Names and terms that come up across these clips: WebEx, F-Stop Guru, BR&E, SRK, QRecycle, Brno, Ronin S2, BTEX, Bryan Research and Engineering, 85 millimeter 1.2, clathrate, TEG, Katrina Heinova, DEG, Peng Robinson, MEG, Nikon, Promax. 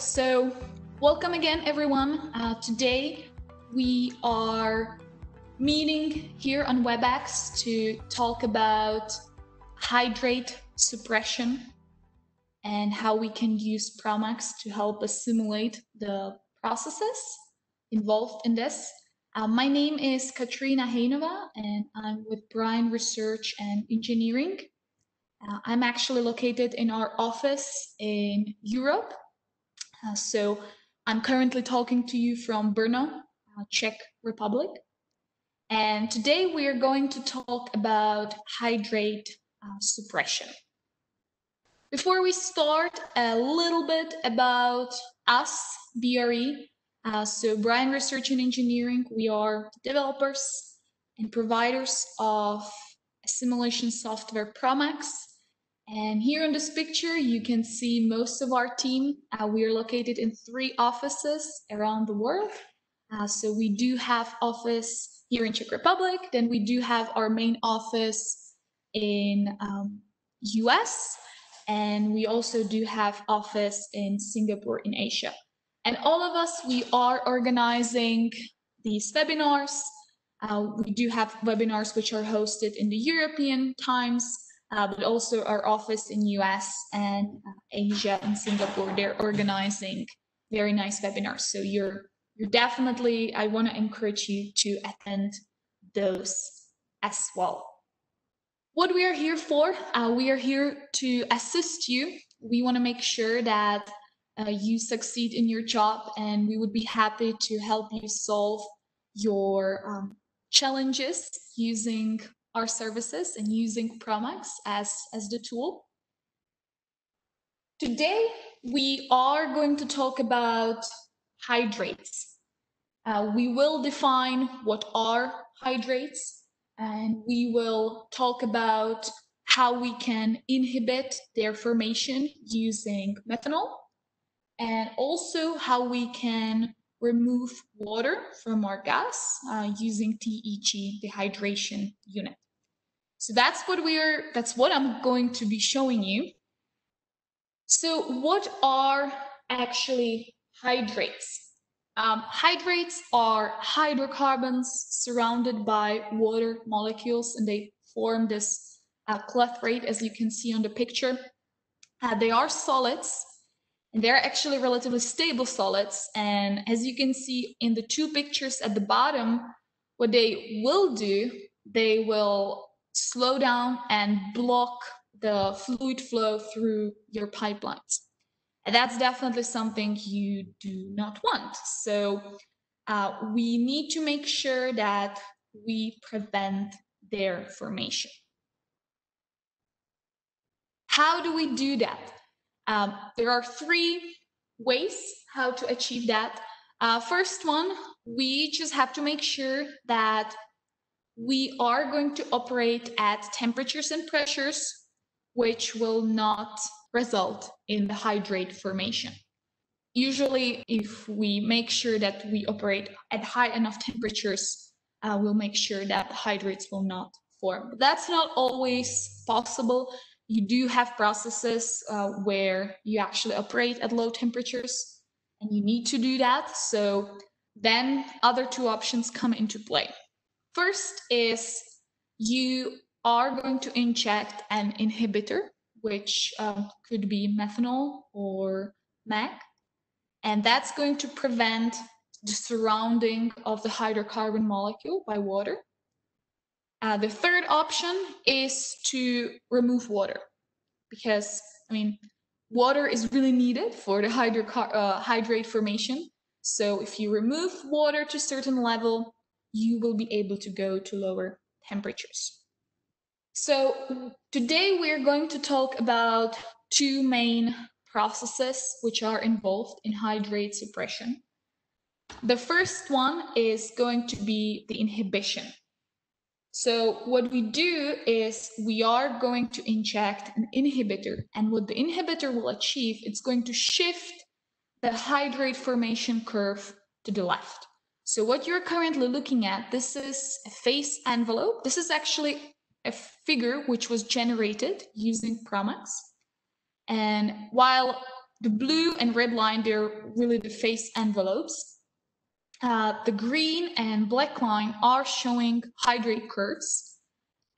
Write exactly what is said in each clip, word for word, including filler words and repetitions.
so welcome again, everyone. Uh, today we are meeting here on WebEx to talk about hydrate suppression and how we can use Promax to help us simulate the processes involved in this. Uh, my name is Katrina Heinova, and I'm with Bryan Research and Engineering. Uh, I'm actually located in our office in Europe. Uh, so I'm currently talking to you from Brno, uh, Czech Republic. And today we are going to talk about hydrate uh, suppression. Before we start, a little bit about us, B R E. Uh, so Bryan Research and Engineering, we are developers and providers of simulation software Promax. And here in this picture, you can see most of our team. Uh, we are located in three offices around the world. Uh, so we do have office here in Czech Republic. Then we do have our main office in um, U S. And we also do have office in Singapore in Asia. And all of us, we are organizing these webinars. Uh, we do have webinars which are hosted in the European times, uh, but also our office in U S and uh, Asia and Singapore, they're organizing very nice webinars. So you're, you're definitely, I want to encourage you to attend those as well. What we are here for, uh, we are here to assist you. We want to make sure that uh, you succeed in your job, and we would be happy to help you solve your um, challenges using our services and using Promax as, as the tool. Today, we are going to talk about hydrates. Uh, we will define what are hydrates, and we will talk about how we can inhibit their formation using methanol, and also how we can remove water from our gas uh, using T E G, the hydration unit. So that's what we're, that's what I'm going to be showing you. So what are actually hydrates? Um, hydrates are hydrocarbons surrounded by water molecules, and they form this uh, clathrate, as you can see on the picture. Uh, they are solids. And they're actually relatively stable solids. And as you can see in the two pictures at the bottom, what they will do, they will slow down and block the fluid flow through your pipelines. And that's definitely something you do not want. So uh, we need to make sure that we prevent their formation. How do we do that? Um, there are three ways how to achieve that. Uh, first one, we just have to make sure that we are going to operate at temperatures and pressures which will not result in the hydrate formation. Usually, if we make sure that we operate at high enough temperatures, uh, we'll make sure that the hydrates will not form. But that's not always possible. You do have processes uh, where you actually operate at low temperatures, and you need to do that. So then other two options come into play. First is you are going to inject an inhibitor, which uh, could be methanol or M E G, and that's going to prevent the surrounding of the hydrocarbon molecule by water. Uh, the third option is to remove water, because, I mean, water is really needed for the hydrocar uh, hydrate formation. So if you remove water to a certain level, you will be able to go to lower temperatures. So today we're going to talk about two main processes which are involved in hydrate suppression. The first one is going to be the inhibition. So what we do is we are going to inject an inhibitor, and what the inhibitor will achieve, it's going to shift the hydrate formation curve to the left. So what you're currently looking at, this is a phase envelope. This is actually a figure which was generated using Promax. And while The blue and red line, they're really the phase envelopes. Uh, the green and black line are showing hydrate curves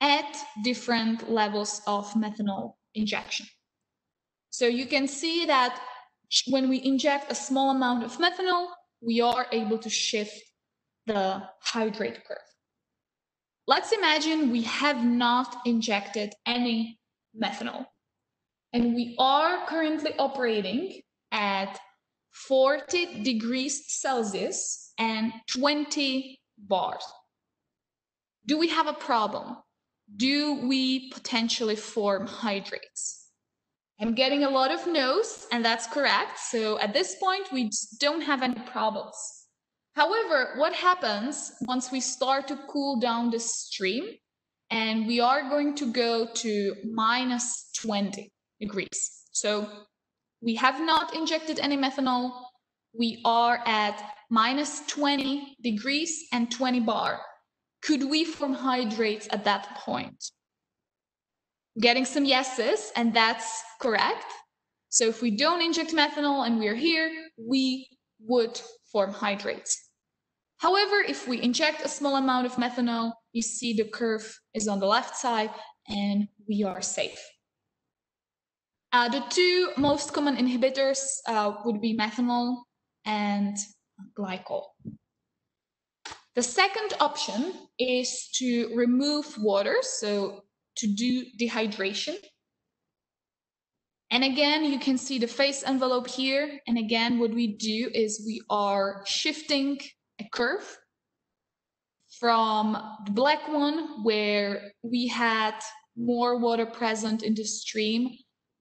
at different levels of methanol injection. So you can see that when we inject a small amount of methanol, we are able to shift the hydrate curve. Let's imagine we have not injected any methanol, and we are currently operating at forty degrees Celsius and twenty bars. Do we have a problem? Do we potentially form hydrates? I'm getting a lot of no's, and that's correct. So at this point, we don't have any problems. However, what happens once we start to cool down the stream, and we are going to go to minus twenty degrees. So we have not injected any methanol. We are at minus twenty degrees and twenty bar. Could we form hydrates at that point? Getting some yeses, and that's correct. So if we don't inject methanol and we're here, we would form hydrates. However, if we inject a small amount of methanol, you see the curve is on the left side and we are safe. Uh, the two most common inhibitors uh, would be methanol and glycol. The second option is to remove water, so to do dehydration. And again, you can see the phase envelope here. And again, what we do is we are shifting a curve from the black one where we had more water present in the stream.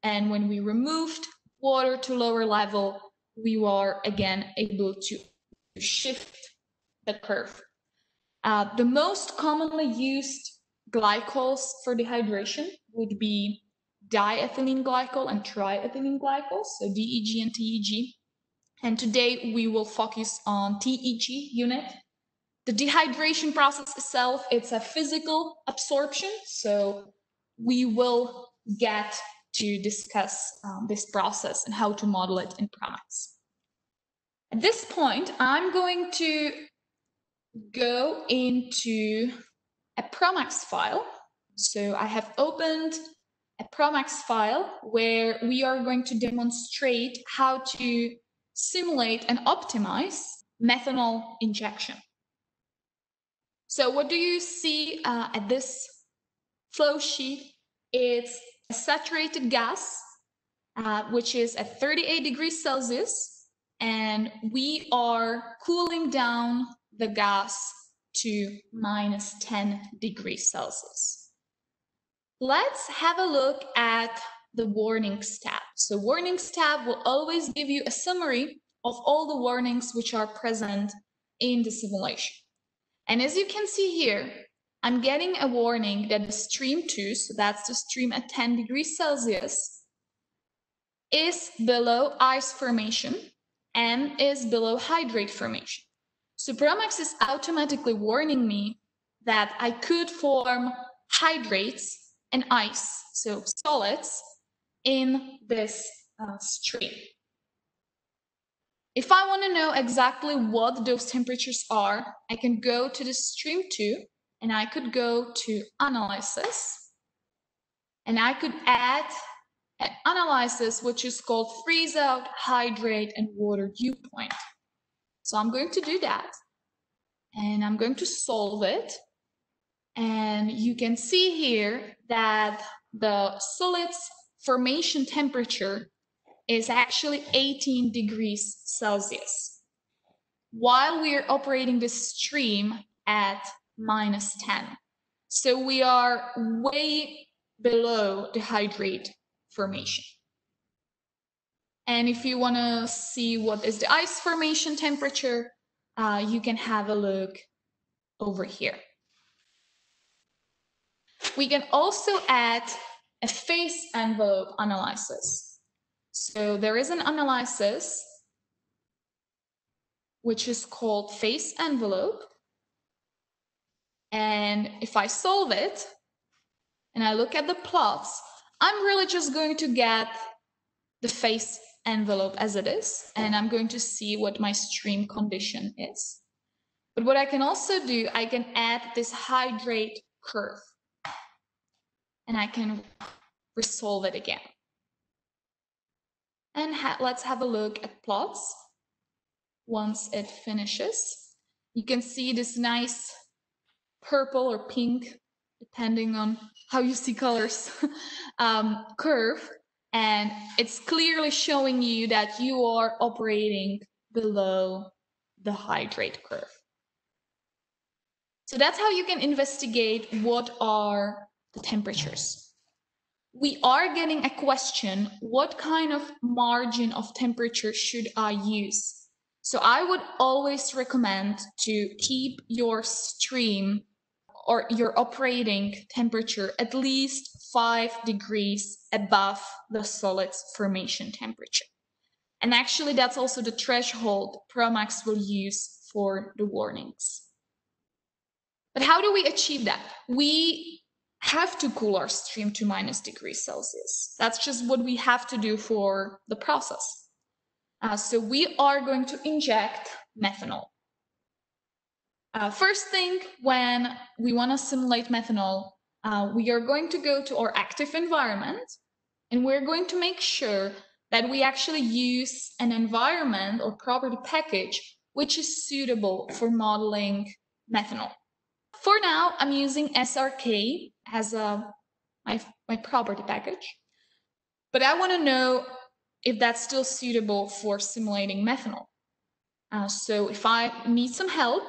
And when we removed water to lower level, we were again able to shift the curve. Uh, the most commonly used glycols for dehydration would be diethylene glycol and triethylene glycol, so D E G and T E G. And today we will focus on T E G unit. The dehydration process itself, it's a physical absorption, so we will get to discuss um, this process and how to model it in Promax. At this point, I'm going to go into a Promax file. So I have opened a Promax file where we are going to demonstrate how to simulate and optimize methanol injection. So what do you see uh, at this flow sheet? It's a saturated gas, uh, which is at thirty-eight degrees Celsius, and we are cooling down the gas to minus ten degrees Celsius. Let's have a look at the warnings tab. So warnings tab will always give you a summary of all the warnings which are present in the simulation. And as you can see here, I'm getting a warning that the stream two, so that's the stream at ten degrees Celsius, is below ice formation and is below hydrate formation. So Promax is automatically warning me that I could form hydrates and ice, so solids, in this uh, stream. If I want to know exactly what those temperatures are, I can go to the stream two, and I could go to analysis, and I could add an analysis, which is called freeze out, hydrate, and water dew point. So I'm going to do that, and I'm going to solve it. And you can see here that the solids formation temperature is actually eighteen degrees Celsius, while we are operating this stream at minus ten. So we are way below the hydrate formation. And if you want to see what is the ice formation temperature, uh, you can have a look over here. We can also add a phase envelope analysis. So there is an analysis which is called phase envelope. And if I solve it and I look at the plots, I'm really just going to get the phase envelope as it is, and I'm going to see what my stream condition is. But what I can also do, I can add this hydrate curve, and I can resolve it again. And ha let's have a look at plots. Once it finishes, you can see this nice purple or pink, depending on how you see colors, um, curve. And it's clearly showing you that you are operating below the hydrate curve. So that's how you can investigate what are the temperatures. We are getting a question, what kind of margin of temperature should I use? So I would always recommend to keep your stream or your operating temperature at least five degrees above the solid's formation temperature. And actually, that's also the threshold Promax will use for the warnings. But how do we achieve that? We have to cool our stream to minus degrees Celsius. That's just what we have to do for the process. Uh, so we are going to inject methanol. Uh, first thing, when we want to simulate methanol, uh, we are going to go to our active environment, and we're going to make sure that we actually use an environment or property package which is suitable for modeling methanol. For now, I'm using S R K as a, my, my property package, but I want to know if that's still suitable for simulating methanol. Uh, so if I need some help,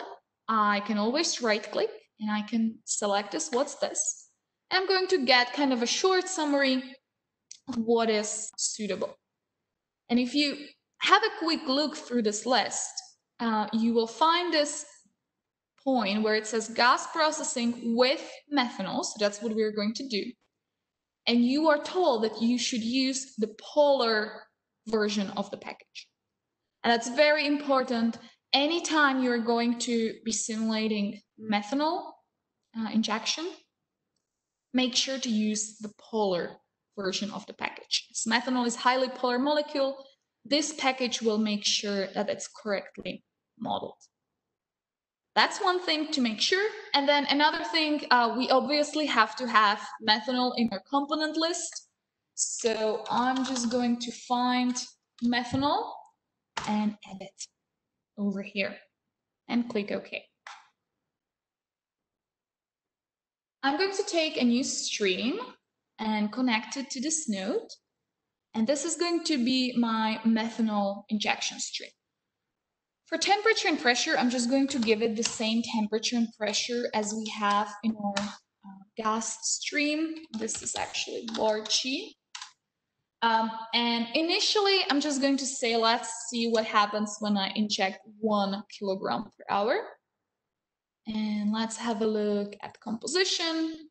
I can always right-click and I can select this, what's this? And I'm going to get kind of a short summary of what is suitable. And if you have a quick look through this list, uh, you will find this point where it says gas processing with methanol. So that's what we're going to do. And you are told that you should use the polar version of the package. And that's very important. Anytime you're going to be simulating methanol uh, injection, make sure to use the polar version of the package. As methanol is a highly polar molecule, this package will make sure that it's correctly modeled. That's one thing to make sure. And then another thing, uh, we obviously have to have methanol in our component list. So I'm just going to find methanol and edit over here and click OK. I'm going to take a new stream and connect it to this node. And this is going to be my methanol injection stream. For temperature and pressure, I'm just going to give it the same temperature and pressure as we have in our uh, gas stream. This is actually Barchi. Um, and initially, I'm just going to say, let's see what happens when I inject one kilogram per hour. And let's have a look at composition.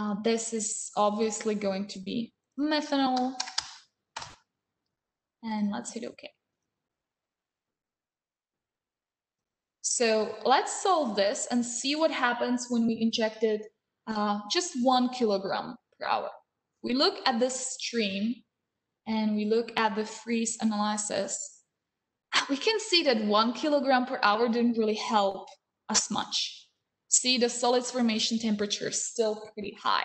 Uh, this is obviously going to be methanol. And let's hit OK. So let's solve this and see what happens when we injected uh, just one kilogram per hour. We look at this stream and we look at the freeze analysis. We can see that one kilogram per hour didn't really help us much. See, the solid's formation temperature is still pretty high.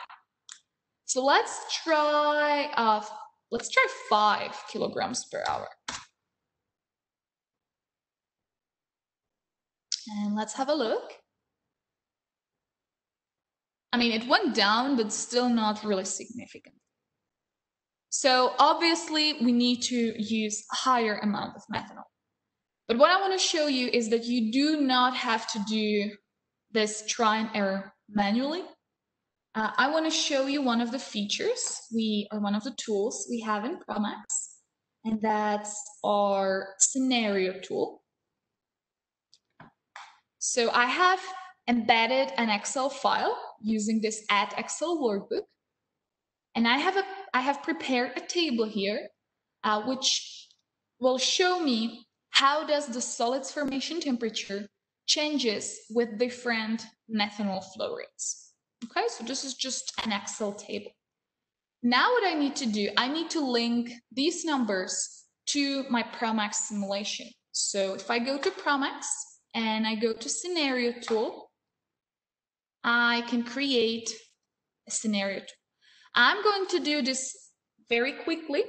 So let's try, uh, let's try five kilograms per hour. And let's have a look. I mean, it went down, but still not really significant. So obviously, we need to use a higher amount of methanol. But what I want to show you is that you do not have to do this try and error manually. Uh, I want to show you one of the features we or one of the tools we have in Promax, and that's our scenario tool. So I have embedded an Excel file using this Add Excel workbook. And I have, a, I have prepared a table here, uh, which will show me how does the solid's formation temperature changes with different methanol flow rates. Okay, so this is just an Excel table. Now what I need to do, I need to link these numbers to my Promax simulation. So if I go to Promax and I go to scenario tool, I can create a scenario tool. I'm going to do this very quickly,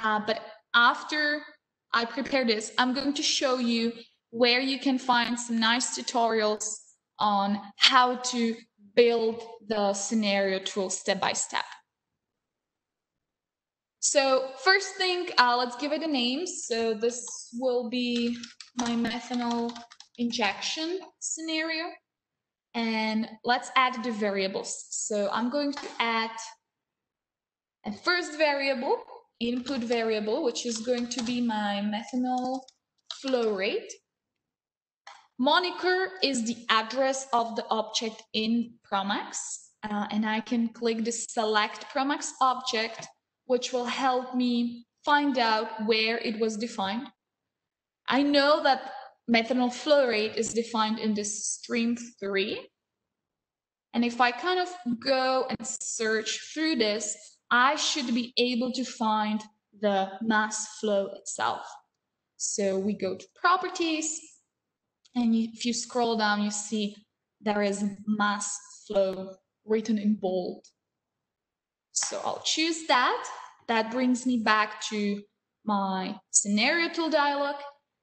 uh, but after I prepare this, I'm going to show you where you can find some nice tutorials on how to build the scenario tool step by step. So first thing, uh, let's give it a name. So this will be my methanol injection scenario. And let's add the variables. So I'm going to add a first variable, input variable, which is going to be my methanol flow rate. Moniker is the address of the object in Promax. Uh, and I can click the select Promax object, which will help me find out where it was defined. I know that methanol flow rate is defined in this stream three. And if I kind of go and search through this, I should be able to find the mass flow itself. So we go to properties, and if you scroll down, you see there is mass flow written in bold. So I'll choose that. That brings me back to my scenario tool dialog.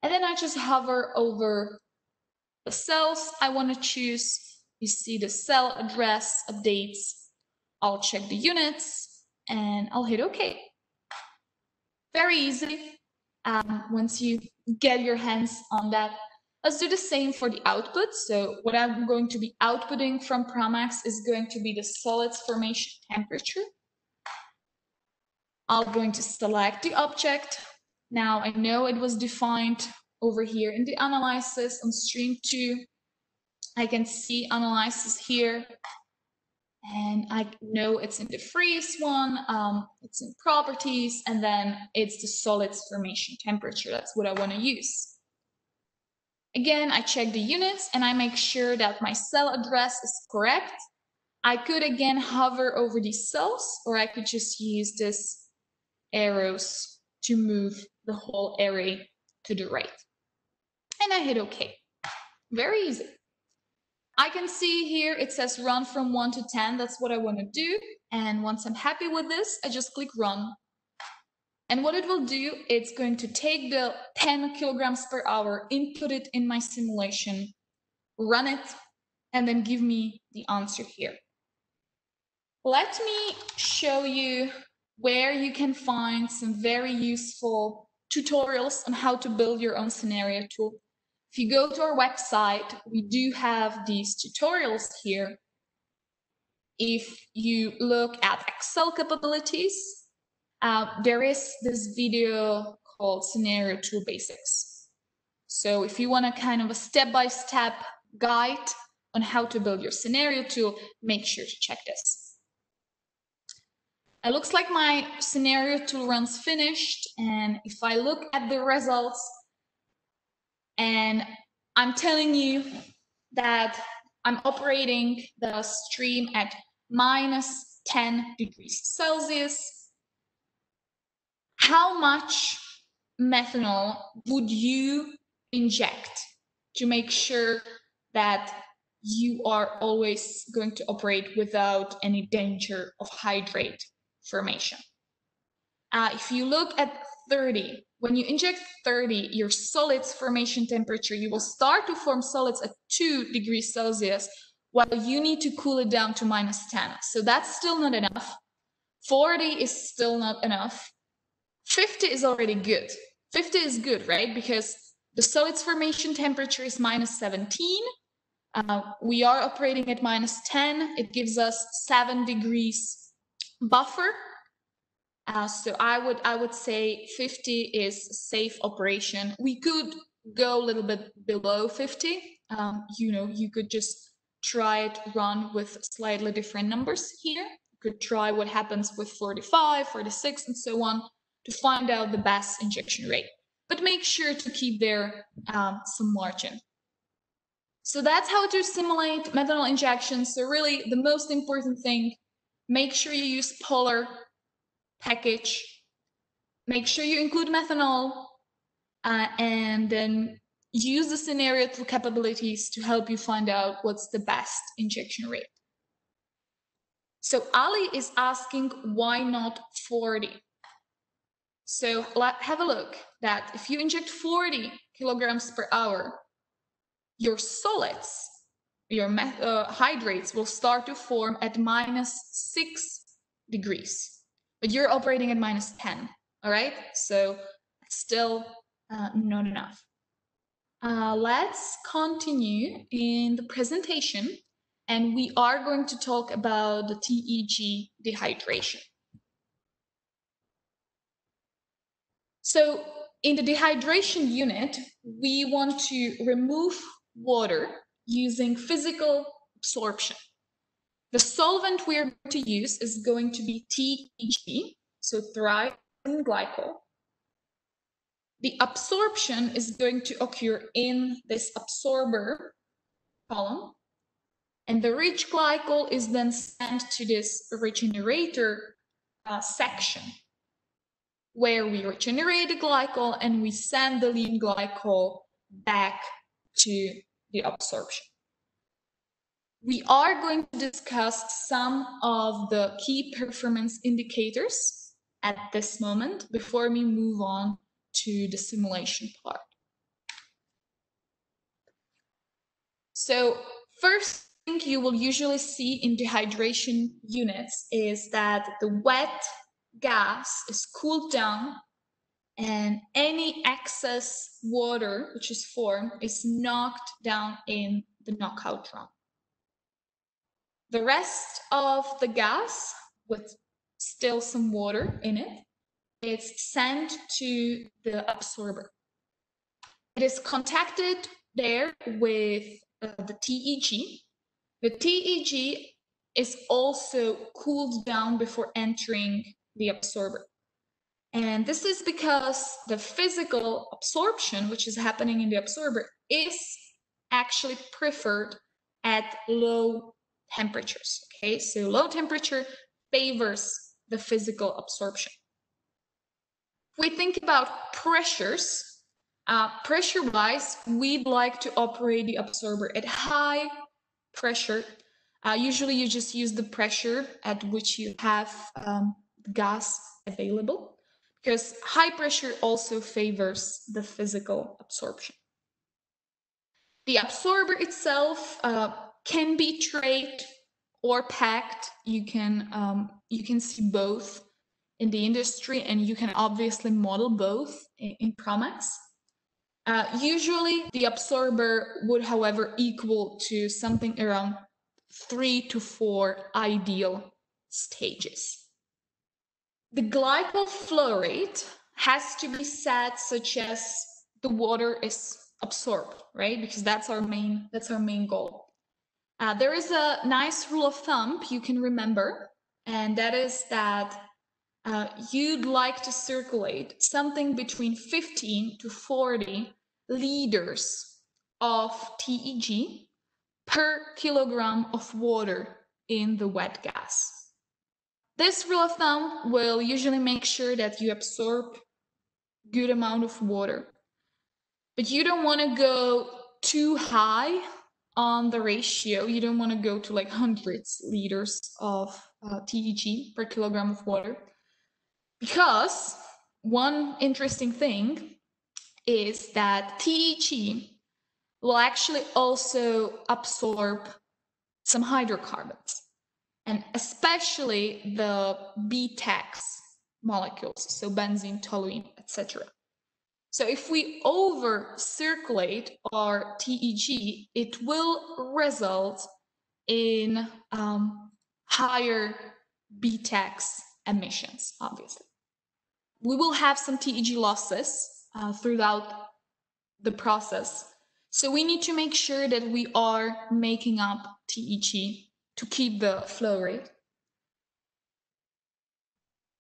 And then I just hover over the cells I want to choose. You see the cell address updates. I'll check the units and I'll hit OK. Very easy. Um, once you get your hands on that, let's do the same for the output. So what I'm going to be outputting from Promax is going to be the solids formation temperature. I'm going to select the object. Now I know it was defined over here in the analysis on stream two. I can see analysis here, and I know it's in the freeze one, um, it's in properties, and then it's the solids formation temperature. That's what I want to use. Again, I check the units and I make sure that my cell address is correct. I could again hover over these cells, or I could just use these arrows to move the whole array to the right. And I hit OK. Very easy. I can see here it says run from one to ten. That's what I want to do. And once I'm happy with this, I just click run. And what it will do, it's going to take the ten kilograms per hour, input it in my simulation, run it, and then give me the answer here. Let me show you where you can find some very useful tutorials on how to build your own scenario tool. If you go to our website, we do have these tutorials here. If you look at Excel capabilities, uh, there is this video called Scenario Tool Basics. So if you want a kind of a step-by-step guide on how to build your scenario tool, make sure to check this. It looks like my scenario tool run's finished, and if I look at the results, and I'm telling you that I'm operating the stream at minus ten degrees Celsius, how much methanol would you inject to make sure that you are always going to operate without any danger of hydrate formation? Uh, if you look at thirty, when you inject thirty, your solids formation temperature, you will start to form solids at two degrees Celsius, while you need to cool it down to minus ten. So that's still not enough. forty is still not enough. fifty is already good. fifty is good, right? Because the solids formation temperature is minus seventeen. Uh, we are operating at minus ten. It gives us seven degrees buffer. Uh, so I would I would say fifty is safe operation. We could go a little bit below fifty. Um, you know, you could just try it run with slightly different numbers here. You could try what happens with forty-five, forty-six, and so on to find out the best injection rate. But make sure to keep there um, some margin. So that's how to simulate methanol injections. So really, the most important thing. Make sure you use Polar package, make sure you include methanol, uh, and then use the scenario through capabilities to help you find out what's the best injection rate. So Ali is asking, why not forty? So have a look that if you inject forty kilograms per hour, your solids, your uh, hydrates will start to form at minus six degrees, but you're operating at minus ten. All right, so still uh, not enough. Uh, let's continue in the presentation, and we are going to talk about the T E G dehydration. So in the dehydration unit, we want to remove water using physical absorption. The solvent we're going to use is going to be T E G, so trypsin glycol. The absorption is going to occur in this absorber column, and the rich glycol is then sent to this regenerator uh, section, where we regenerate the glycol and we send the lean glycol back to the absorption. We are going to discuss some of the key performance indicators at this moment before we move on to the simulation part. So first thing you will usually see in dehydration units is that the wet gas is cooled down and any excess water which is formed is knocked down in the knockout drum. The rest of the gas with still some water in it, it's sent to the absorber. It is contacted there with uh, the T E G. The T E G is also cooled down before entering the absorber. And this is because the physical absorption, which is happening in the absorber, is actually preferred at low temperatures. Okay, so low temperature favors the physical absorption. If we think about pressures, uh, pressure-wise, we'd like to operate the absorber at high pressure. Uh, usually you just use the pressure at which you have um, gas available, because high pressure also favors the physical absorption. The absorber itself uh, can be trayed or packed. You can um, you can see both in the industry, and you can obviously model both in, in Promax. Uh, usually the absorber would, however, equal to something around three to four ideal stages. The glycol flow rate has to be set such as the water is absorbed, right? Because that's our main, that's our main goal. Uh, there is a nice rule of thumb you can remember, and that is that uh, you'd like to circulate something between fifteen to forty liters of T E G per kilogram of water in the wet gas. This rule of thumb will usually make sure that you absorb good amount of water, but you don't want to go too high on the ratio. You don't want to go to like hundreds liters of uh, T E G per kilogram of water, because one interesting thing is that T E G will actually also absorb some hydrocarbons, and especially the B TEX molecules, so benzene, toluene, et cetera. So if we over-circulate our T E G, it will result in um, higher B TEX emissions, obviously. We will have some T E G losses uh, throughout the process, so we need to make sure that we are making up T E G to keep the flow rate.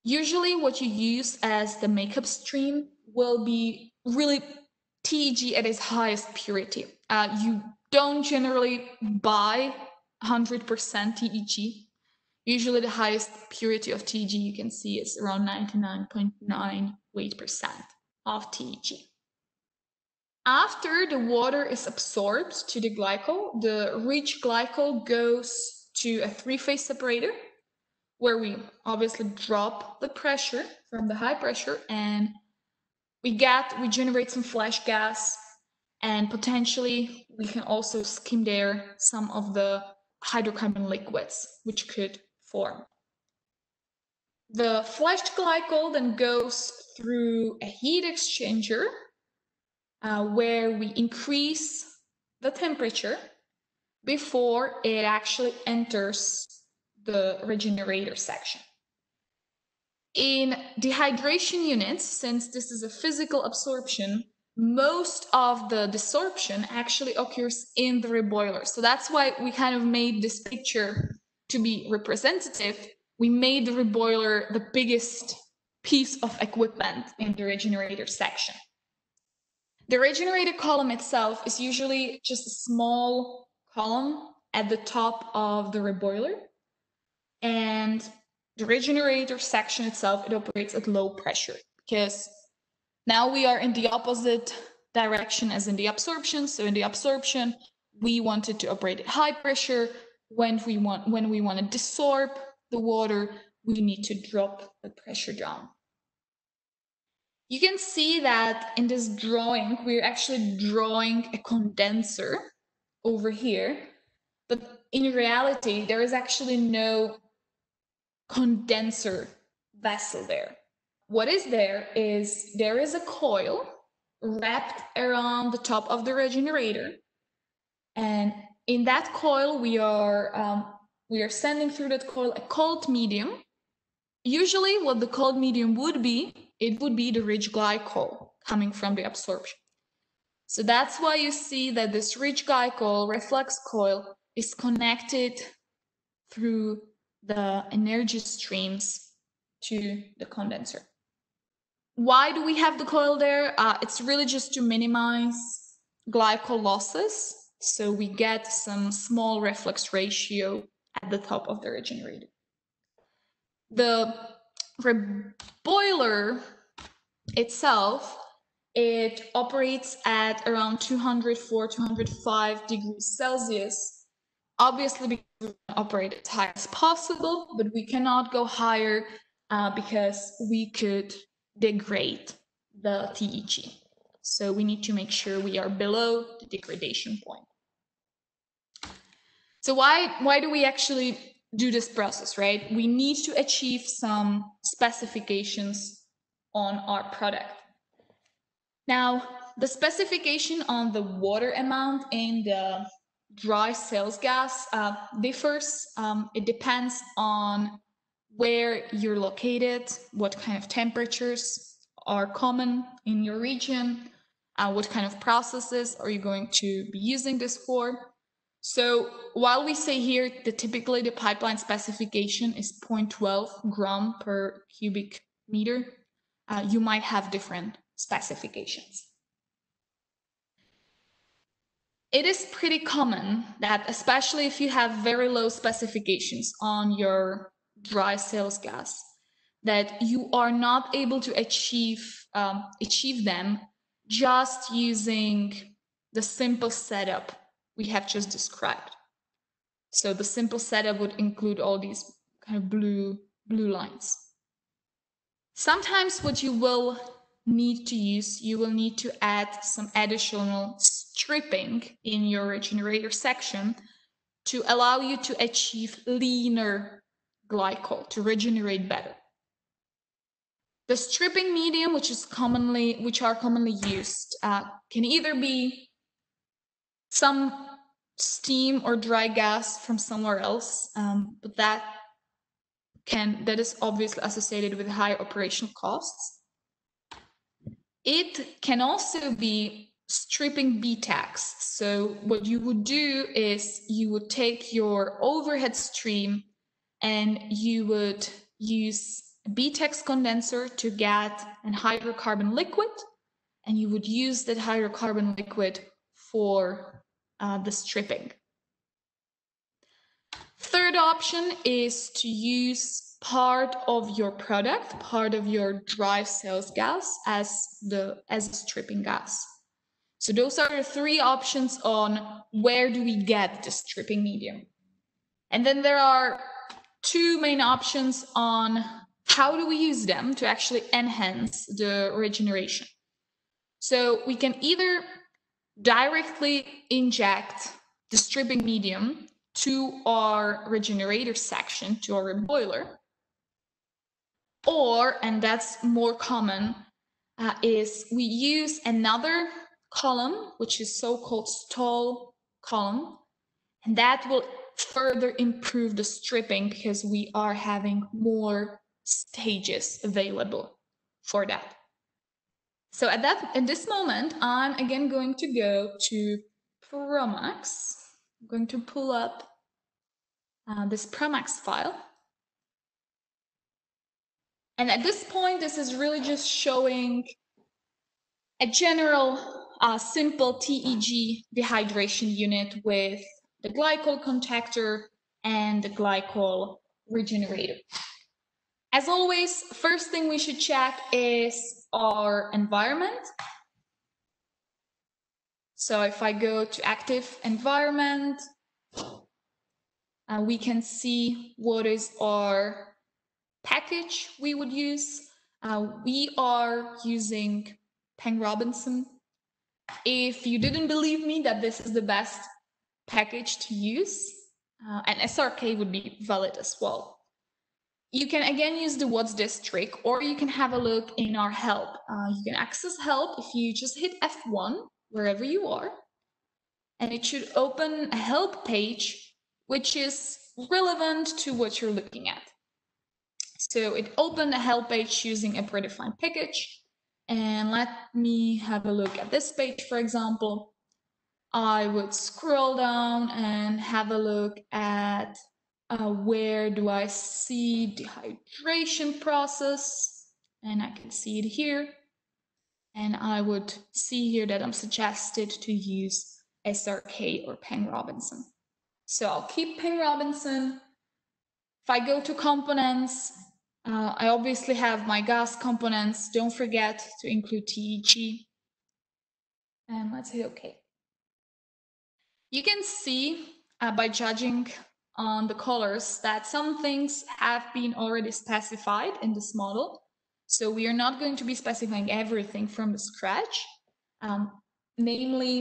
Usually what you use as the makeup stream will be really T E G at its highest purity. Uh, you don't generally buy one hundred percent T E G. Usually the highest purity of T E G you can see is around ninety-nine point nine weight percent of T E G. After the water is absorbed to the glycol, the rich glycol goes to a three-phase separator, where we obviously drop the pressure from the high pressure, and we get, we generate some flash gas, and potentially we can also skim there some of the hydrocarbon liquids which could form. The flashed glycol then goes through a heat exchanger uh, where we increase the temperature before it actually enters the regenerator section. In dehydration units, since this is a physical absorption, most of the desorption actually occurs in the reboiler. So that's why we kind of made this picture to be representative. We made the reboiler the biggest piece of equipment in the regenerator section. The regenerator column itself is usually just a small column at the top of the reboiler. And the regenerator section itself, it operates at low pressure because now we are in the opposite direction as in the absorption. So in the absorption, we wanted to operate at high pressure. When we want, when we want to desorb the water, we need to drop the pressure down. You can see that in this drawing, we're actually drawing a condenser over here, but in reality, there is actually no condenser vessel there. What is there is there is a coil wrapped around the top of the regenerator, and in that coil we are um, we are sending through that coil a cold medium. Usually, what the cold medium would be, it would be the rich glycol coming from the absorption. So that's why you see that this rich glycol reflux coil is connected through the energy streams to the condenser. Why do we have the coil there? Uh, it's really just to minimize glycol losses. So we get some small reflux ratio at the top of the regenerator. The reboiler itself, it operates at around two hundred four, two hundred five degrees Celsius. Obviously, we can operate as high as possible, but we cannot go higher uh, because we could degrade the T E G. So we need to make sure we are below the degradation point. So why, why do we actually do this process, right? We need to achieve some specifications on our product. Now, the specification on the water amount in the dry sales gas uh, differs. Um, it depends on where you're located, what kind of temperatures are common in your region, uh, what kind of processes are you going to be using this for. So while we say here that typically the pipeline specification is zero point one two gram per cubic meter, uh, you might have different specifications. It is pretty common that, especially if you have very low specifications on your dry sales gas, that you are not able to achieve um, achieve them just using the simple setup we have just described. So the simple setup would include all these kind of blue blue lines. Sometimes what you will need to use, you will need to add some additional stripping in your regenerator section to allow you to achieve leaner glycol, to regenerate better. The stripping medium, which is commonly, which are commonly used, uh, can either be some steam or dry gas from somewhere else, um, but that can, that is obviously associated with high operational costs. It can also be stripping B TEX. So what you would do is you would take your overhead stream and you would use a B TEX condenser to get an hydrocarbon liquid, and you would use that hydrocarbon liquid for uh, the stripping. Third third option is to use part of your product, part of your dry sales gas as the as a stripping gas. So those are the three options on where do we get the stripping medium. And then there are two main options on how do we use them to actually enhance the regeneration. So we can either directly inject the stripping medium to our regenerator section, to our boiler, or, and that's more common, uh, is we use another column, which is so-called stall column, and that will further improve the stripping because we are having more stages available for that. So at that, at this moment, I'm again going to go to Promax. I'm going to pull up uh, this Promax file. And at this point, this is really just showing a general uh, simple T E G dehydration unit with the glycol contactor and the glycol regenerator. As always, first thing we should check is our environment. So if I go to active environment, uh, we can see what is our package we would use. Uh, we are using Peng Robinson. If you didn't believe me that this is the best package to use, uh, and S R K would be valid as well. You can again use the what's this trick, or you can have a look in our help. Uh, you can access help if you just hit F one wherever you are, and it should open a help page which is relevant to what you're looking at. So it opened a help page using a predefined package, and let me have a look at this page, for example. I would scroll down and have a look at Uh, where do I see dehydration process, and I can see it here, and I would see here that I'm suggested to use S R K or Peng Robinson. So I'll keep Peng Robinson. If I go to components, uh, I obviously have my gas components. Don't forget to include T E G, and let's hit OK. You can see uh, by judging on the colors that some things have been already specified in this model. So we are not going to be specifying everything from the scratch. Um, namely,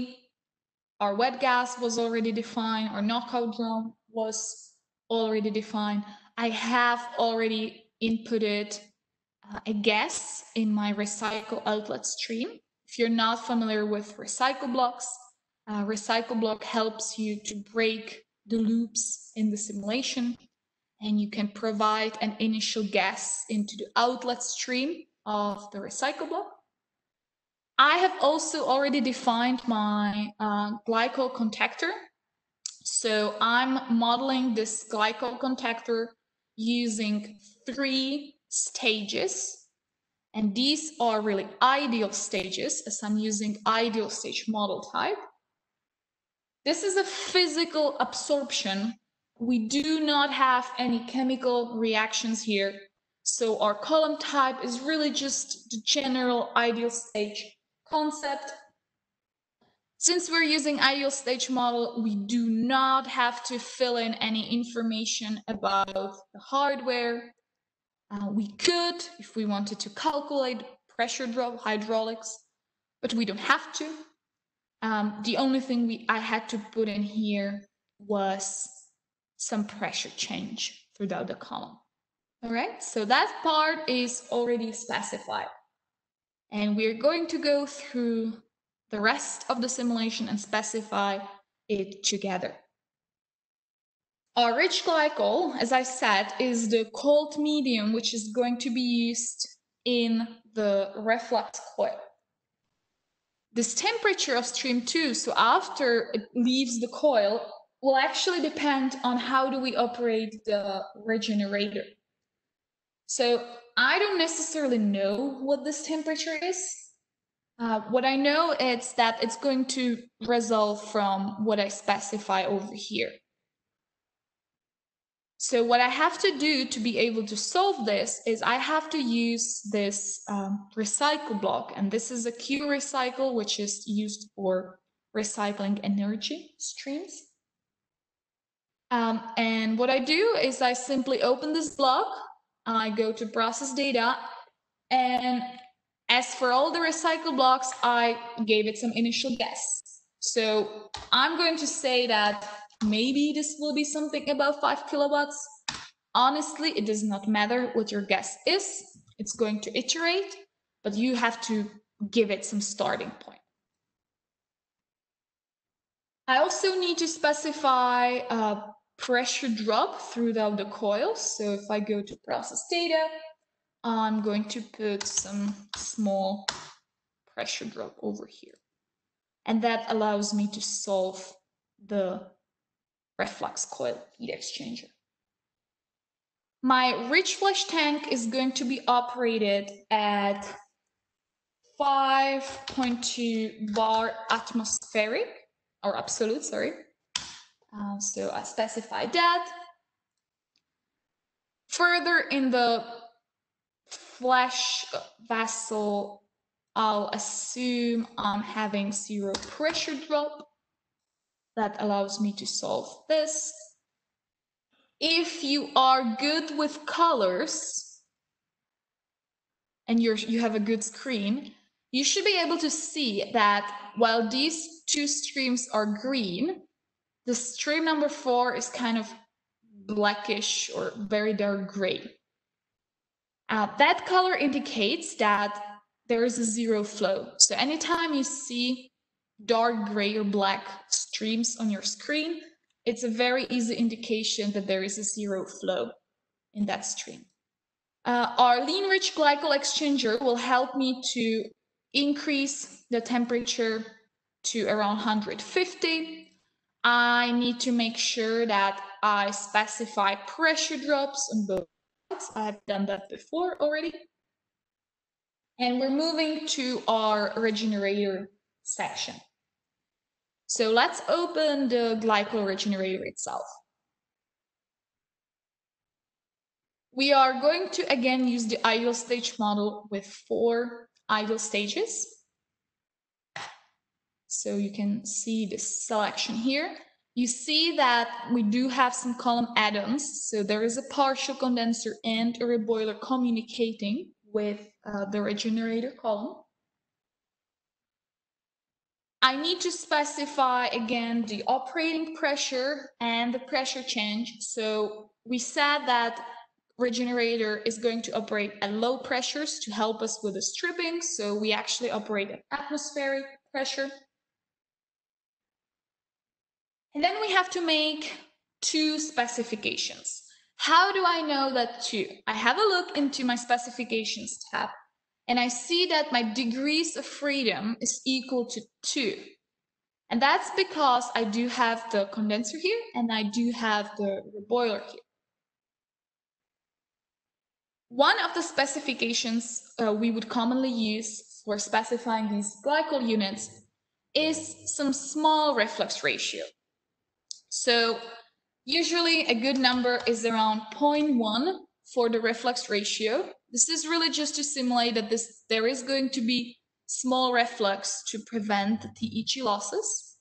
our wet gas was already defined, our knockout drum was already defined. I have already inputted uh, a gas in my recycle outlet stream. If you're not familiar with recycle blocks, uh, recycle block helps you to break the loops in the simulation, and you can provide an initial gas into the outlet stream of the recycle block. I have also already defined my uh, glycol contactor. So I'm modeling this glycol contactor using three stages. And these are really ideal stages, as I'm using ideal stage model type. This is a physical absorption. We do not have any chemical reactions here. So our column type is really just the general ideal stage concept. Since we're using ideal stage model, we do not have to fill in any information about the hardware. Uh, we could, if we wanted to, calculate pressure drop hydraulics, but we don't have to. Um, the only thing we, I had to put in here was some pressure change throughout the column. All right, so that part is already specified. And we're going to go through the rest of the simulation and specify it together. Our rich glycol, as I said, is the cold medium, which is going to be used in the reflux coil. This temperature of stream two, so after it leaves the coil, will actually depend on how do we operate the regenerator. So I don't necessarily know what this temperature is. Uh, what I know is that it's going to result from what I specify over here. So what I have to do to be able to solve this is I have to use this um, recycle block. And this is a QRecycle, which is used for recycling energy streams. Um, and what I do is I simply open this block. I go to process data. And as for all the recycle blocks, I gave it some initial guess. So I'm going to say that maybe this will be something about five kilowatts. Honestly, it does not matter what your guess is. It's going to iterate, but you have to give it some starting point. I also need to specify a pressure drop throughout the coils. So if I go to process data, I'm going to put some small pressure drop over here. And that allows me to solve the reflux coil heat exchanger. My rich flush tank is going to be operated at five point two bar atmospheric, or absolute, sorry. Uh, so I specify that. Further in the flash vessel, I'll assume I'm having zero pressure drop. That allows me to solve this. If you are good with colors and you're, you have a good screen, you should be able to see that while these two streams are green, the stream number four is kind of blackish or very dark gray. Uh, that color indicates that there is a zero flow. So anytime you see dark gray or black streams on your screen, it's a very easy indication that there is a zero flow in that stream. Uh, our lean-rich glycol exchanger will help me to increase the temperature to around one hundred fifty. I need to make sure that I specify pressure drops on both sides. I've done that before already. And we're moving to our regenerator section. So let's open the glycol regenerator itself. We are going to again use the ideal stage model with four ideal stages. So you can see the selection here. You see that we do have some column add-ons. So there is a partial condenser and a reboiler communicating with uh, the regenerator column. I need to specify again the operating pressure and the pressure change. So we said that regenerator is going to operate at low pressures to help us with the stripping. So we actually operate at atmospheric pressure. And then we have to make two specifications. How do I know that two? I have a look into my specifications tab. And I see that my degrees of freedom is equal to two. And that's because I do have the condenser here and I do have the reboiler here. One of the specifications uh, we would commonly use for specifying these glycol units is some small reflux ratio. So usually a good number is around zero point one for the reflux ratio. This is really just to simulate that this, there is going to be small reflux to prevent the T E G losses.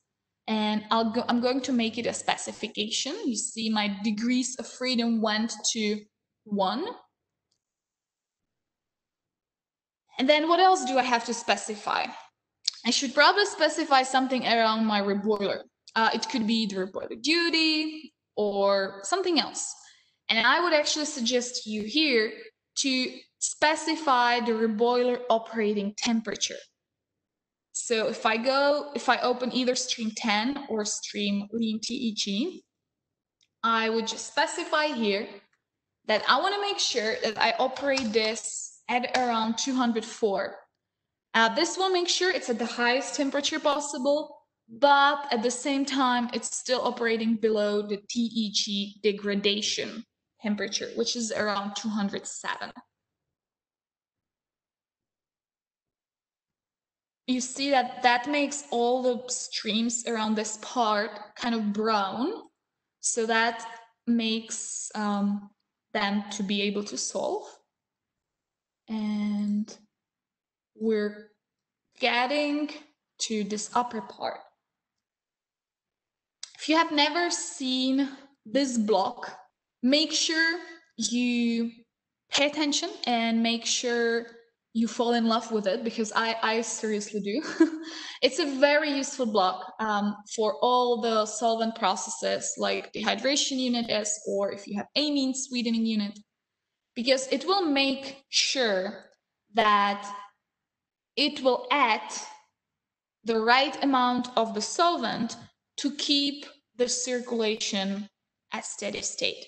And I'll go, I'm going to make it a specification. You see my degrees of freedom went to one. And then what else do I have to specify? I should probably specify something around my reboiler. Uh, it could be the reboiler duty or something else. And I would actually suggest you here to specify the reboiler operating temperature. So if I go, if I open either stream ten or stream lean T E G, I would just specify here that I want to make sure that I operate this at around two hundred four. Uh, this will make sure it's at the highest temperature possible, but at the same time, it's still operating below the T E G degradation temperature, which is around two hundred seven. You see that that makes all the streams around this part kind of brown, so that makes um, them to be able to solve. And we're getting to this upper part. If you have never seen this block, make sure you pay attention and make sure you fall in love with it, because I, I seriously do. It's a very useful block um, for all the solvent processes like dehydration unit is, or if you have amine sweetening unit, because it will make sure that it will add the right amount of the solvent to keep the circulation at steady state.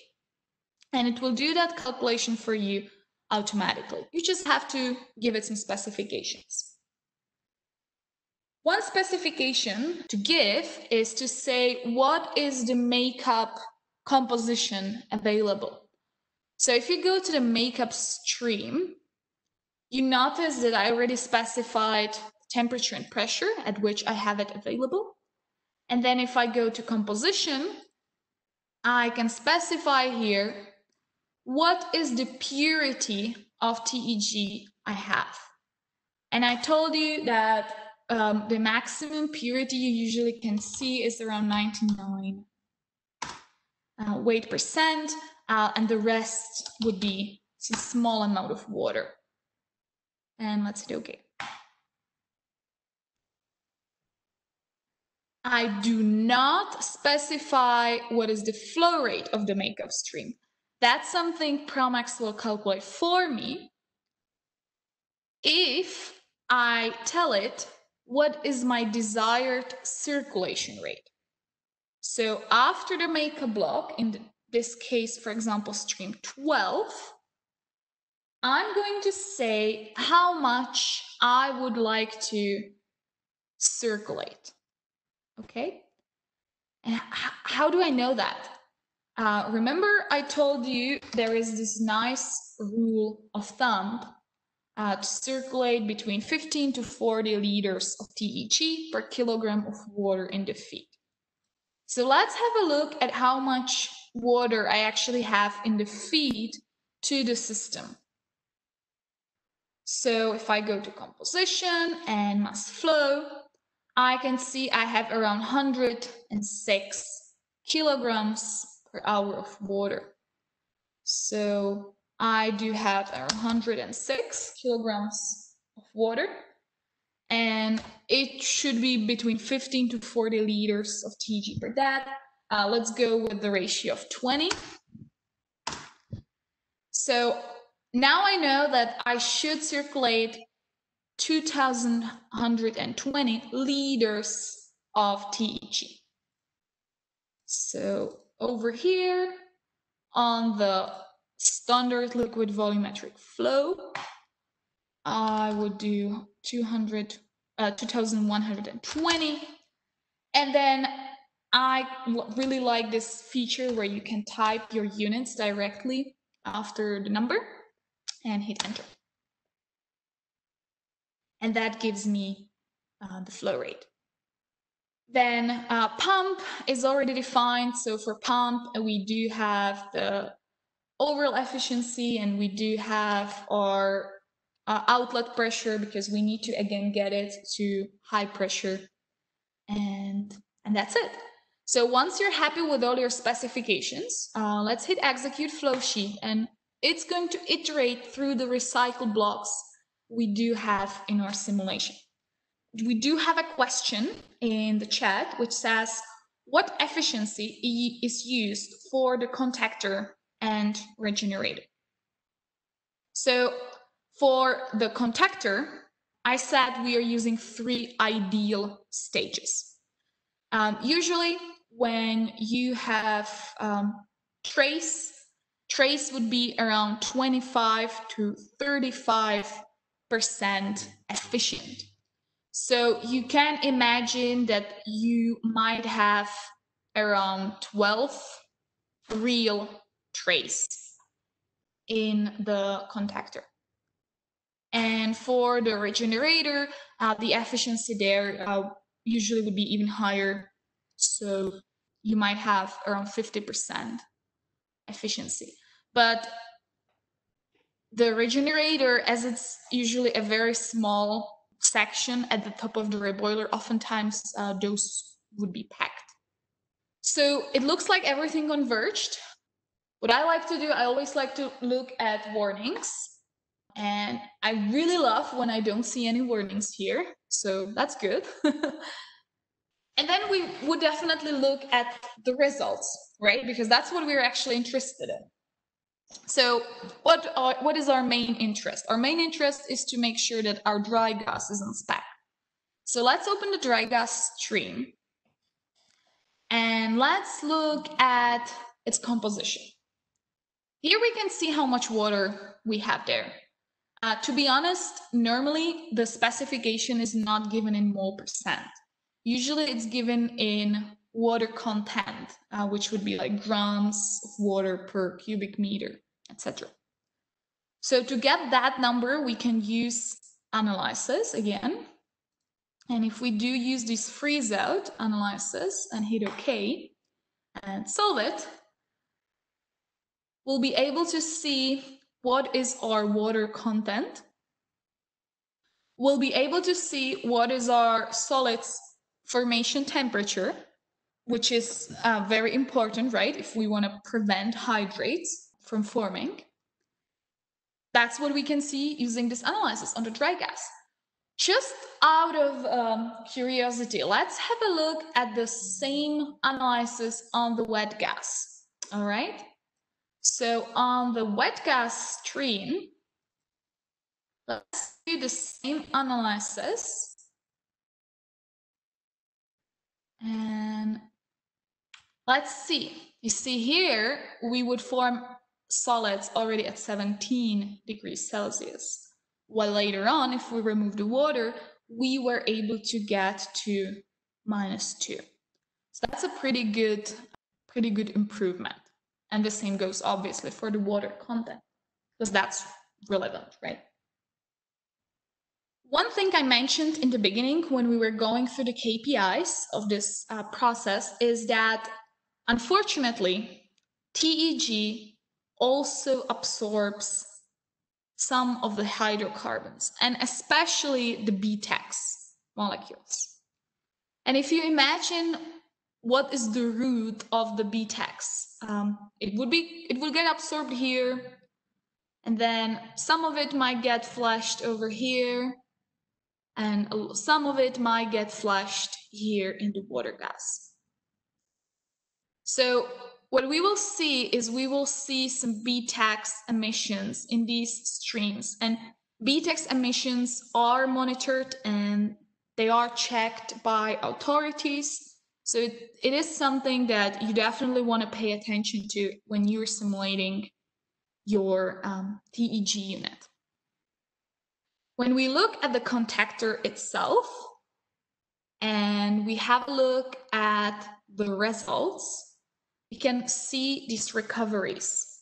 And it will do that calculation for you automatically. You just have to give it some specifications. One specification to give is to say, what is the makeup composition available? So if you go to the makeup stream, you notice that I already specified temperature and pressure at which I have it available. And then if I go to composition, I can specify here what is the purity of T E G I have. And I told you that um, the maximum purity you usually can see is around ninety-nine uh, weight percent, uh, and the rest would be a small amount of water. And let's hit OK. I do not specify what is the flow rate of the makeup stream. That's something Promax will calculate for me if I tell it what is my desired circulation rate. So after the makeup block, in this case, for example, stream twelve, I'm going to say how much I would like to circulate. Okay, and how do I know that? Uh, remember I told you there is this nice rule of thumb uh, to circulate between fifteen to forty liters of T E G per kilogram of water in the feed. So let's have a look at how much water I actually have in the feed to the system. So if I go to composition and mass flow, I can see I have around one hundred six kilograms per hour of water. So I do have around one hundred six kilograms of water, and it should be between fifteen to forty liters of T E G per deg. Uh, let's go with the ratio of twenty. So now I know that I should circulate two thousand one hundred twenty liters of T E G. So over here on the standard liquid volumetric flow, I would do two thousand one hundred twenty. And then I really like this feature where you can type your units directly after the number and hit enter. And that gives me uh, the flow rate. Then uh, pump is already defined. So for pump, we do have the overall efficiency, and we do have our uh, outlet pressure, because we need to, again, get it to high pressure. And, and that's it. So once you're happy with all your specifications, uh, let's hit execute flow sheet. And it's going to iterate through the recycle blocks we do have in our simulation. We do have a question in the chat which says, what efficiency is used for the contactor and regenerator? So for the contactor, I said we are using three ideal stages. Um, usually when you have um, trace, trace would be around twenty-five to thirty-five percent efficient. So you can imagine that you might have around twelve real trays in the contactor. And for the regenerator, uh, the efficiency there uh, usually would be even higher. So you might have around fifty percent efficiency. But the regenerator, as it's usually a very small section at the top of the reboiler, oftentimes uh, those would be packed. So it looks like everything converged. What I like to do, I always like to look at warnings. And I really love when I don't see any warnings here. So that's good. And then we would definitely look at the results, right? Because that's what we're actually interested in. So what are, what is our main interest? Our main interest is to make sure that our dry gas is on spec. So let's open the dry gas stream. And let's look at its composition. Here we can see how much water we have there. Uh, to be honest, normally the specification is not given in mole percent. Usually it's given in water content, uh, which would be like grams of water per cubic meter, et cetera. So to get that number, we can use analysis again. And if we do use this freeze out analysis and hit OK and solve it, we'll be able to see what is our water content. We'll be able to see what is our solids formation temperature, which is uh, very important, right? If we want to prevent hydrates from forming. That's what we can see using this analysis on the dry gas. Just out of um, curiosity, let's have a look at the same analysis on the wet gas. All right. So on the wet gas stream, let's do the same analysis. And let's see, you see here, we would form solids already at seventeen degrees Celsius. While later on, if we remove the water, we were able to get to minus two. So that's a pretty good, pretty good improvement. And the same goes obviously for the water content, because that's relevant, right? One thing I mentioned in the beginning when we were going through the K P Is of this uh, process is that, unfortunately, T E G also absorbs some of the hydrocarbons, and especially the B TEX molecules. And if you imagine what is the root of the B TEX, um, it would be, it will get absorbed here, and then some of it might get flushed over here, and some of it might get flushed here in the water gas. So what we will see is we will see some B TEX emissions in these streams, and B TEX emissions are monitored and they are checked by authorities. So it, it is something that you definitely want to pay attention to when you're simulating your um, T E G unit. When we look at the contactor itself and we have a look at the results, we can see these recoveries.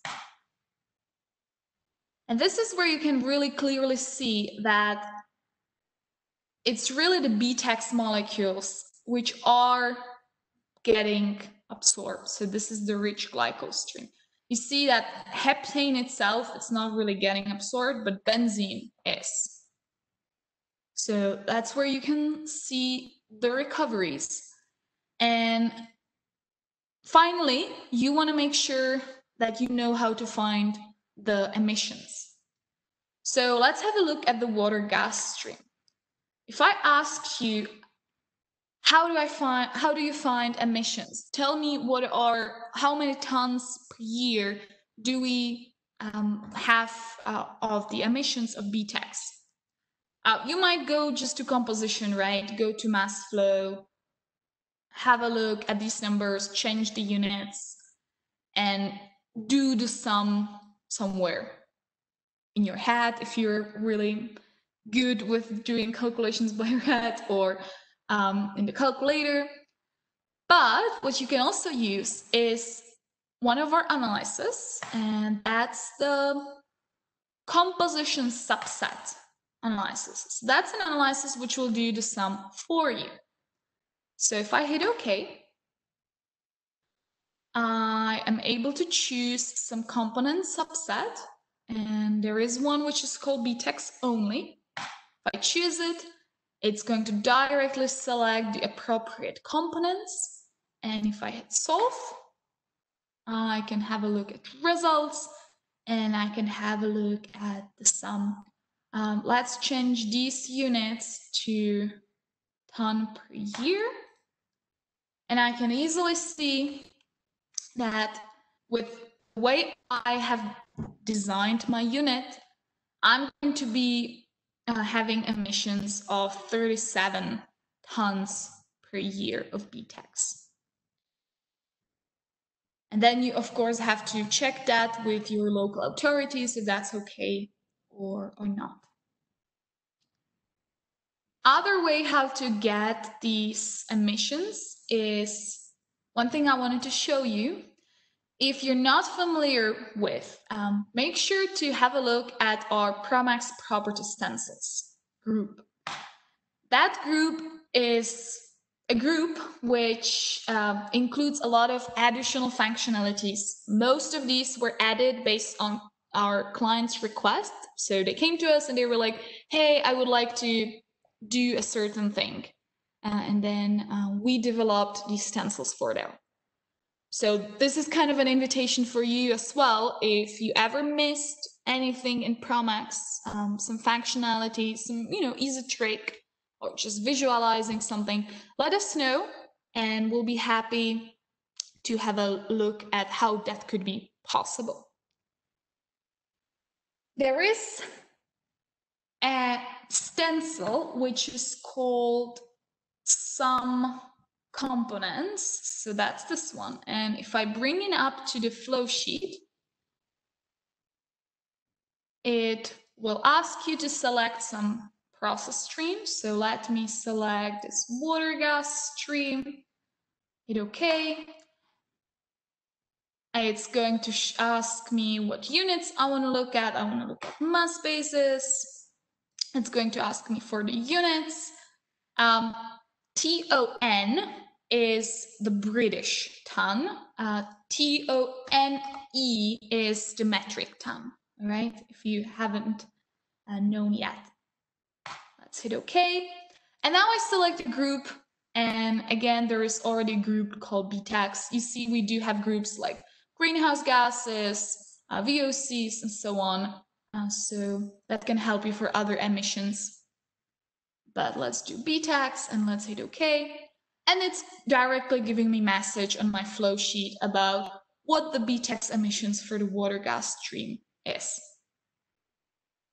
And this is where you can really clearly see that it's really the B TEX molecules which are getting absorbed. So this is the rich glycol stream. You see that heptane itself, it's not really getting absorbed, but benzene is. So that's where you can see the recoveries. And finally, you want to make sure that you know how to find the emissions. So let's have a look at the water gas stream. If I ask you, how do I find, how do you find emissions? Tell me what are, how many tons per year do we um, have uh, of the emissions of B TEX? Uh, you might go just to composition, right? Go to mass flow, have a look at these numbers, change the units, and do the sum somewhere in your head if you're really good with doing calculations by your head or um, in the calculator. But what you can also use is one of our analyses, and that's the composition subset analysis. So that's an analysis which will do the sum for you. So if I hit OK, I am able to choose some component subset, and there is one which is called B TEX only. If I choose it, it's going to directly select the appropriate components. And if I hit solve, I can have a look at results, and I can have a look at the sum. Um, let's change these units to ton per year. And I can easily see that with the way I have designed my unit, I'm going to be uh, having emissions of thirty-seven tons per year of B TEX. And then you, of course, have to check that with your local authorities if that's okay or, or not. Other way how to get these emissions is one thing I wanted to show you. If you're not familiar with, um, make sure to have a look at our Promax property stencils group. That group is a group which um, includes a lot of additional functionalities. Most of these were added based on our client's request. So they came to us and they were like, hey, I would like to do a certain thing. Uh, and then uh, we developed these stencils for them. So this is kind of an invitation for you as well. If you ever missed anything in Promax, um, some functionality, some, you know, easy trick, or just visualizing something, let us know, and we'll be happy to have a look at how that could be possible. There is a stencil which is called sum components. So that's this one. And if I bring it up to the flow sheet, it will ask you to select some process stream. So let me select this water gas stream, hit OK. It's going to ask me what units I want to look at. I want to look at mass basis. It's going to ask me for the units. Um, T O N is the British ton. Uh, T O N E is the metric ton, all right? If you haven't uh, known yet. Let's hit OK. And now I select a group. And again, there is already a group called B TEX. You see, we do have groups like greenhouse gases, uh, V O Cs, and so on. Uh, so that can help you for other emissions. But let's do B TEX and let's hit OK. And it's directly giving me message on my flow sheet about what the B TEX emissions for the water gas stream is.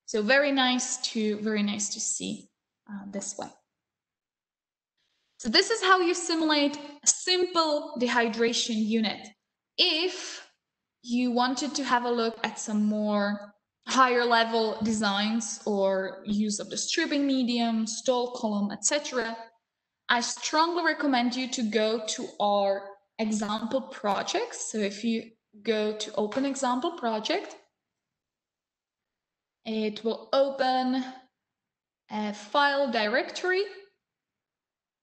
So very nice to very nice to see uh, this way. So this is how you simulate a simple dehydration unit. If you wanted to have a look at some more higher level designs or use of the stripping medium, stall column, et cetera, I strongly recommend you to go to our example projects. So if you go to open example project, it will open a file directory,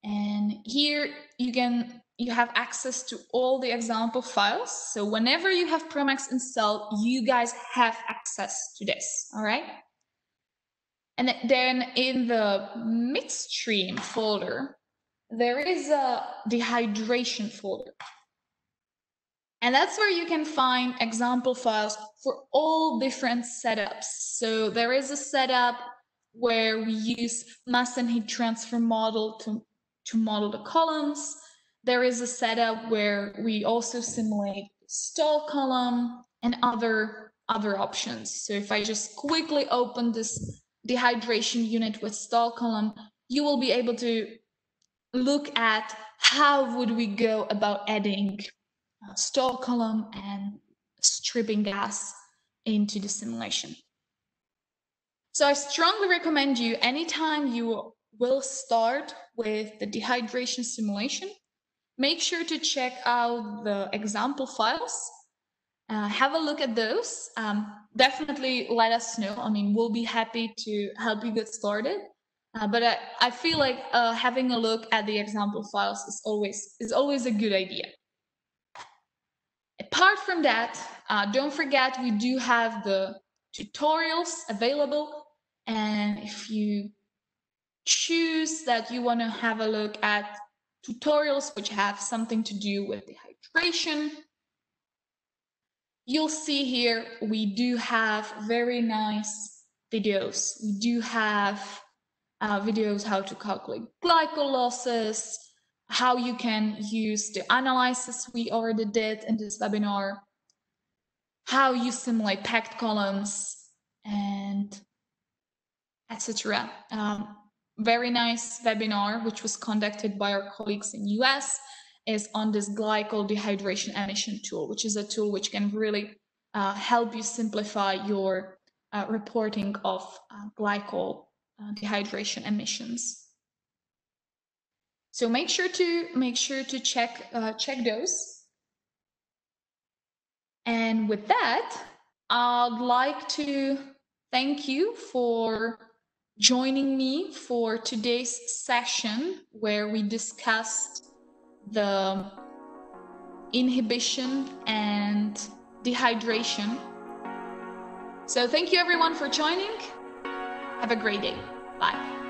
and here you can you have access to all the example files. So whenever you have Promax installed, you guys have access to this, all right? And then in the midstream folder, there is a dehydration folder. And that's where you can find example files for all different setups. So there is a setup where we use mass and heat transfer model to, to model the columns. There is a setup where we also simulate stall column and other, other options. So if I just quickly open this dehydration unit with stall column, you will be able to look at how would we go about adding stall column and stripping gas into the simulation. So I strongly recommend you, anytime you will start with the dehydration simulation, make sure to check out the example files. Uh, have a look at those. Um, definitely let us know. I mean, we'll be happy to help you get started. Uh, but I, I feel like uh, having a look at the example files is always is always a good idea. Apart from that, uh, don't forget, we do have the tutorials available. And if you choose that you want to have a look at tutorials which have something to do with the hydration, you'll see here we do have very nice videos. We do have uh, videos how to calculate glycol losses, how you can use the analysis we already did in this webinar, how you simulate packed columns, and et cetera. Um, very nice webinar, which was conducted by our colleagues in U S, is on this glycol dehydration emission tool, which is a tool which can really uh, help you simplify your uh, reporting of uh, glycol uh, dehydration emissions. So make sure to make sure to check uh, check those. And with that, I'd like to thank you for joining me for today's session, where we discussed the inhibition and dehydration. So thank you everyone for joining. Have a great day. Bye.